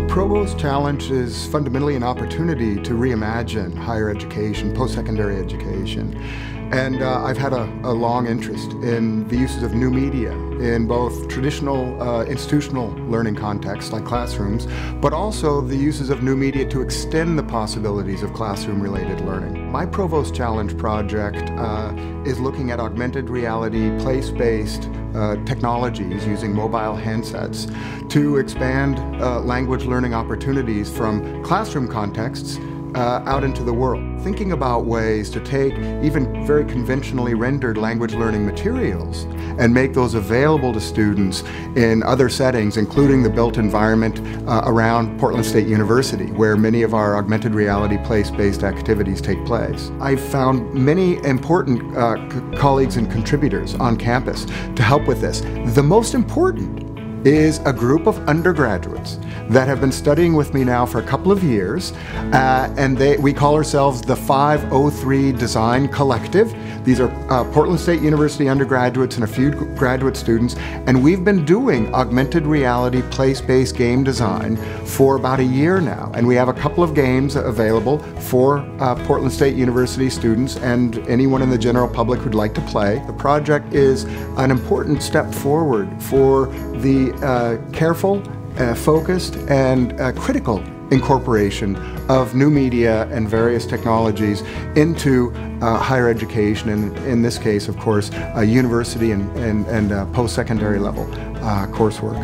The Provost Challenge is fundamentally an opportunity to reimagine higher education, post-secondary education. And I've had a long interest in the uses of new media in both traditional institutional learning contexts like classrooms, but also the uses of new media to extend the possibilities of classroom-related learning. My Provost Challenge project is looking at augmented reality, place-based technologies using mobile handsets to expand language learning opportunities from classroom contexts out into the world. Thinking about ways to take even very conventionally rendered language learning materials and make those available to students in other settings, including the built environment around Portland State University, where many of our augmented reality place-based activities take place. I've found many important colleagues and contributors on campus to help with this. The most important is a group of undergraduates that have been studying with me now for a couple of years, and we call ourselves the 503 Design Collective. These are Portland State University undergraduates and a few graduate students, and we've been doing augmented reality place-based game design for about a year now, and we have a couple of games available for Portland State University students and anyone in the general public who'd like to play. The project is an important step forward for the careful, focused, and critical incorporation of new media and various technologies into higher education, and in this case, of course, university and post-secondary level coursework.